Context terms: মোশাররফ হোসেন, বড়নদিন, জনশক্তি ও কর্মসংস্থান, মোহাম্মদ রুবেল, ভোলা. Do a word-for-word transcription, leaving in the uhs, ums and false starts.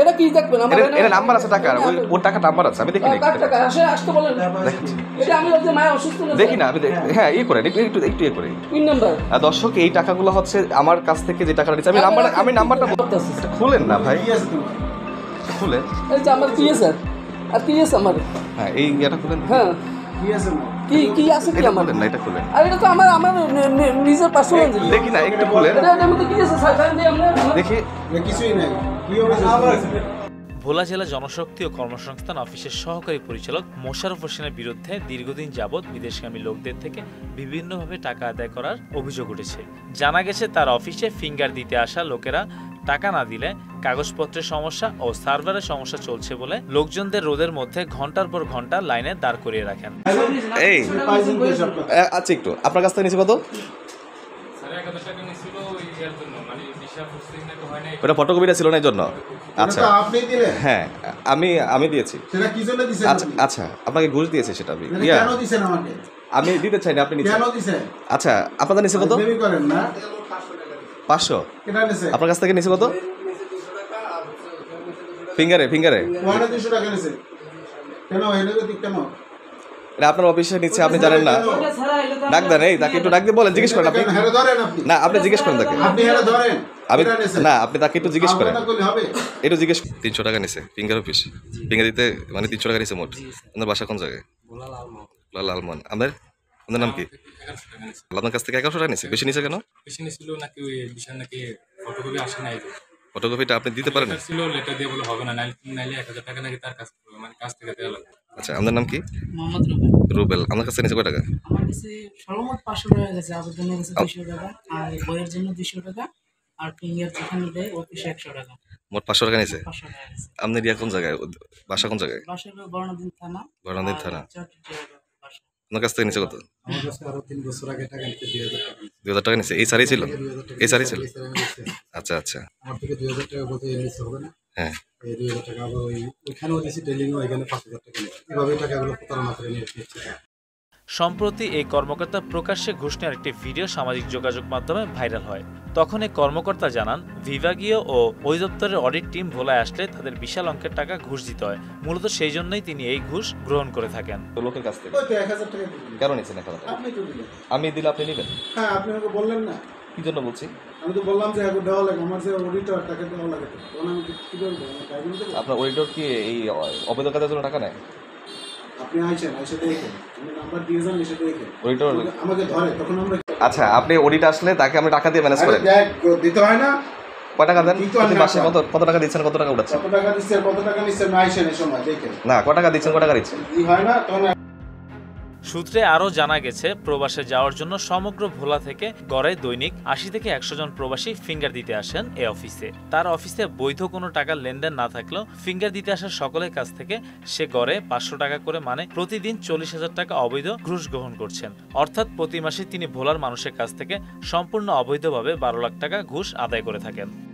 এটা কি দেখবেন, এটা নাম্বার আছে টাকার, ওর টাকা নাম্বার আছে, আমি দেখি না টাকা আসে আসতে বলেন, এটা আমি ওই যে মায়া অসুস্থ দেখি না, আমি দেখি হ্যাঁ এই করে একটু একটু এই করে তিন নাম্বার। আর দর্শক এই টাকাগুলো হচ্ছে আমার কাছ থেকে যে টাকাটা নিচ্ছে, আমি নাম্বার আমি নাম্বারটা বলতেছি, খুলেন না ভাই খুলে, এই যে আমার কি আছে আর কি আছে আমার, হ্যাঁ এই এটা খুলেন, হ্যাঁ কি আছে কি কি আছে কি আমার, না এটা খুলেন, আর এটা তো আমার আমার নিজের পার্সোনাল দেখি না, একটু খুলেন, এটার মধ্যে কি আছে সাধারণ যে আমরা দেখি না কিছুই নাই। ভোলা জেলা জনশক্তি ও কর্মসংস্থান অফিসের সহকারী পরিচালক মোশাররফ হোসেনের বিরুদ্ধে দীর্ঘদিন যাবৎ বিদেশগামী লোকদের থেকে বিভিন্নভাবে টাকা আদায় করার অভিযোগ উঠেছে। জানা গেছে তার অফিসে ফিঙ্গার দিতে আসা লোকেরা টাকা না দিলে কাগজপত্রের সমস্যা ও সার্ভারের সমস্যা চলছে বলে লোকজনদের রোদের মধ্যে ঘন্টার পর ঘন্টা লাইনে দাঁড় করিয়ে রাখেন। এই আচ্ছা একটু আপনার কাছ থেকে নিচে কত ওটা ফটোকপিটা ছিল না এই জন্য। আচ্ছা হ্যাঁ আমি আমি দিয়েছি। আচ্ছা আপনাকে ঘুষ দিয়েছে সেটা আমি আমি দিতে চাই না, আপনি আচ্ছা আপনাদের নিচে কত পাঁচশো, আপনার কাছ থেকে নিচে কত ফিঙ্গারে ফিঙ্গারে কেন এটা আপনার অফিসে নিচ্ছে আপনি জানেন না, ডাক দেন এই তাকে একটু ডাক দিয়ে বলেন, জিজ্ঞেস করেন আপনি, না আপনি জিজ্ঞেস করেন তাকে, আমি না আপনি তাকে একটু জিজ্ঞেস করেন, একটু জিজ্ঞেস। তিনশো টাকা নিচ্ছে ফিঙ্গার অফিস ফিঙ্গার দিতে, মানে তিনশো টাকা নিচ্ছে মোট। আপনার বাসা কোন জায়গায়? লালমোহন। আপনার আপনার নাম কি? আপনার কাছ থেকে এগারোশো টাকা নিচ্ছে, বেশি নিচ্ছে কেন? ফটোকপিটা আপনি দিতে পারেন? আচ্ছা আপনার নাম কি? মোহাম্মদ রুবেল। আমার কাছে নিচে কয় টাকা? আমার কাছে সর্বমোট পাঁচশো টাকা গেছে, আবেদনের কাছে দুশো টাকা, আর বইয়ের জন্য দুশো টাকা, আর ফিঙ্গার যেখানে দেয় অফিসে একশো টাকা, মোট পাঁচশো টাকা নিচে। আপনি রিয়া কোন জায়গায়, বাসা কোন জায়গায়? বাসা বড়নদিন থানা। বড়নদিন থানা। আপনার কাছ থেকে নিচে কত? আমার কাছে আরো তিন বছর আগে টাকা নিতে দুই হাজার টাকা নিচে। এই সারি ছিল এই সারি ছিল। আচ্ছা আচ্ছা আমার থেকে দুই হাজার টাকা বলতে নিচে হবে না। হ্যাঁ সম্প্রতি এই কর্মকর্তা প্রকাশ্যে ঘুষ নেওয়ার একটি ভিডিও সামাজিক যোগাযোগ মাধ্যমে ভাইরাল হয়। তখন এই কর্মকর্তা জানান বিভাগীয় ও অধিদপ্তরের অডিট টিম ভোলায় আসলে তাদের বিশাল অঙ্কের টাকা ঘুষ দিতে হয়, মূলত সেই জন্যই তিনি এই ঘুষ গ্রহণ করে থাকেন। লোকের কাছ থেকে কেন নিচ্ছেন? আমি দিলে আপনি নেবেন? হ্যাঁ আপনি আমাকে বললেন না কি জন্য বলছি? আমি তো বললাম যে একটু দেওয়া লাগে, আমার যে অডিটর টাকা দেওয়া লাগে, তখন আমি কি করব? আপনার অডিটর কি এই অবৈধ কাজের জন্য টাকা নেয়? আপনি আইছেন আইসে দেখেন, আমি নাম্বার দিয়ে যান, এসে দেখেন অডিটর আমাকে ধরে, তখন আমরা। আচ্ছা আপনি অডিট আসলে তাকে আমরা টাকা দিয়ে ম্যানেজ করেন? দিতে হয় না। কত টাকা দেন প্রতি মাসে? কত কত টাকা দিচ্ছেন, কত টাকা উঠাচ্ছেন? কত টাকা দিচ্ছেন, কত টাকা নিচ্ছেন? না আইছেন এই সময় দেখেন না কত টাকা দিচ্ছেন, কত টাকা নিচ্ছেন, কি হয় না তখন। সূত্রে আরও জানা গেছে প্রবাসে যাওয়ার জন্য সমগ্র ভোলা থেকে গড়ে দৈনিক আশি থেকে একশো জন প্রবাসী ফিঙ্গার দিতে আসেন এ অফিসে। তার অফিসে বৈধ কোনো টাকার লেনদেন না থাকলেও ফিঙ্গার দিতে আসা সকলের কাছ থেকে সে গড়ে পাঁচশো টাকা করে, মানে প্রতিদিন চল্লিশ হাজার টাকা অবৈধ ঘুষ গ্রহণ করছেন। অর্থাৎ প্রতি মাসে তিনি ভোলার মানুষের কাছ থেকে সম্পূর্ণ অবৈধভাবে বারো লাখ টাকা ঘুষ আদায় করে থাকেন।